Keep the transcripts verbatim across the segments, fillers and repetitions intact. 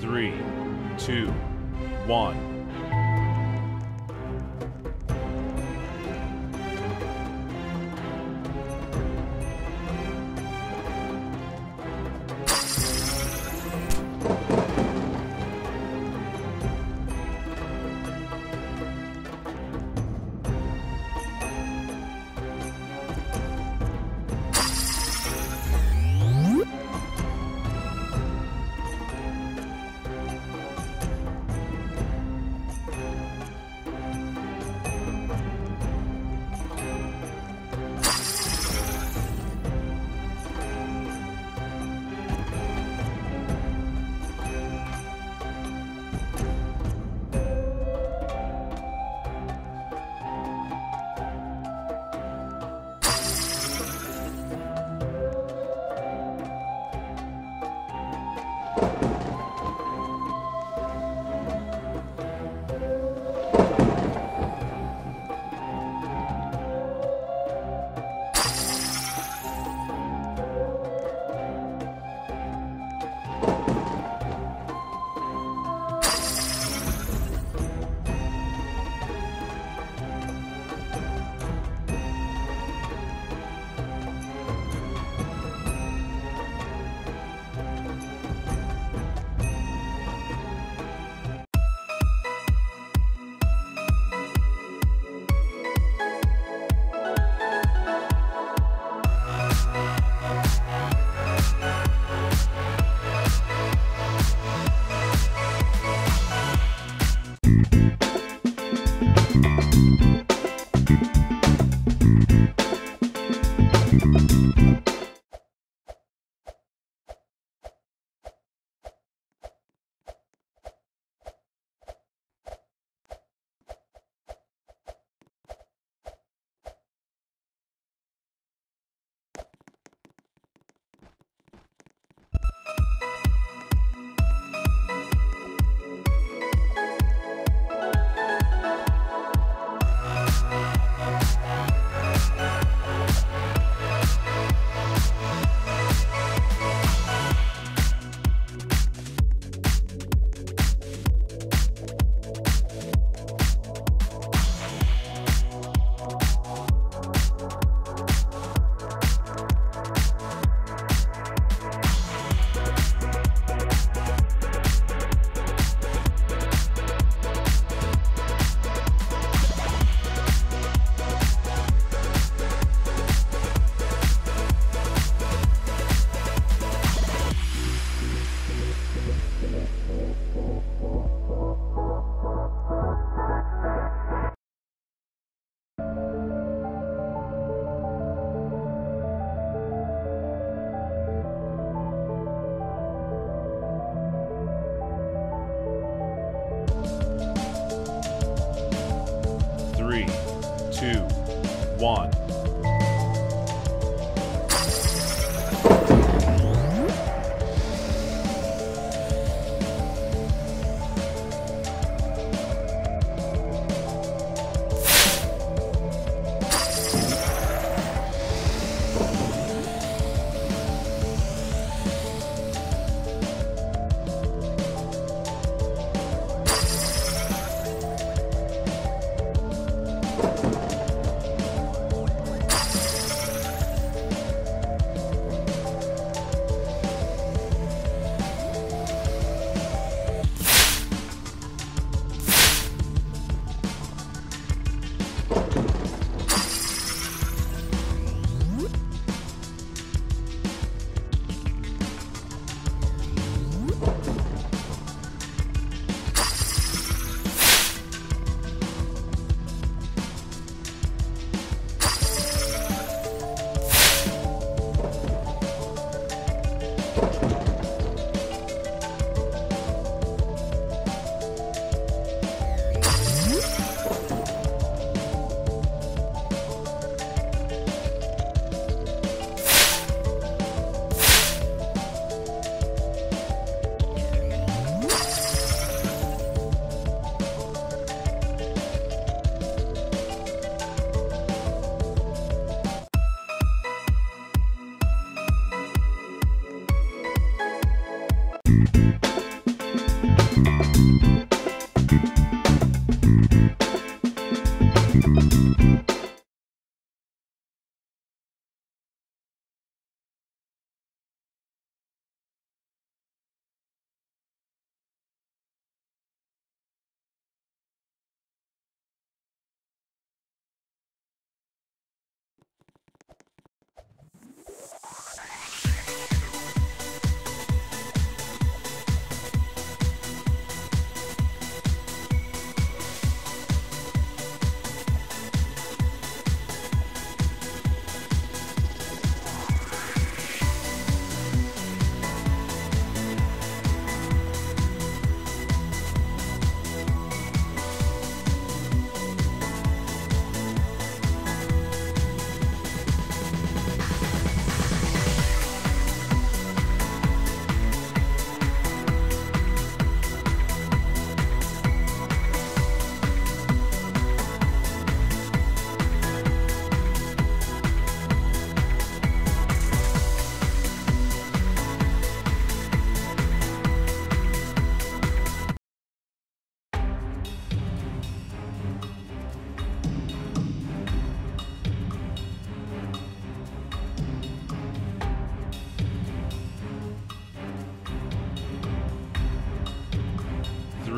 three, two, one. Three, two, one.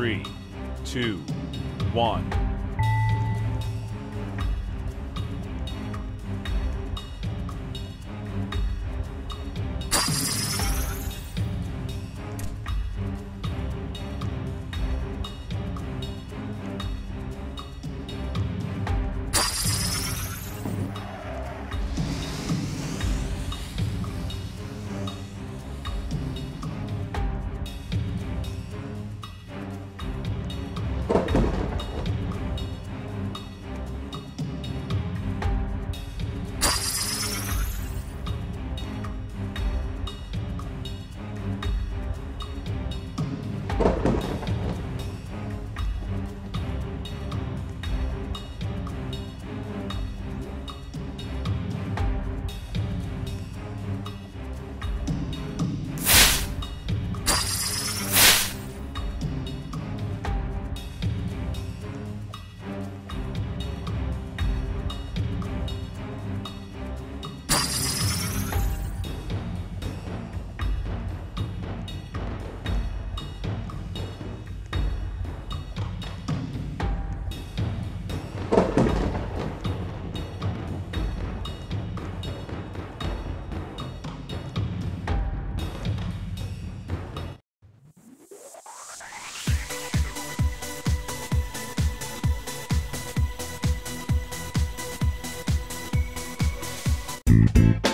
three, two, one. We'll be right back.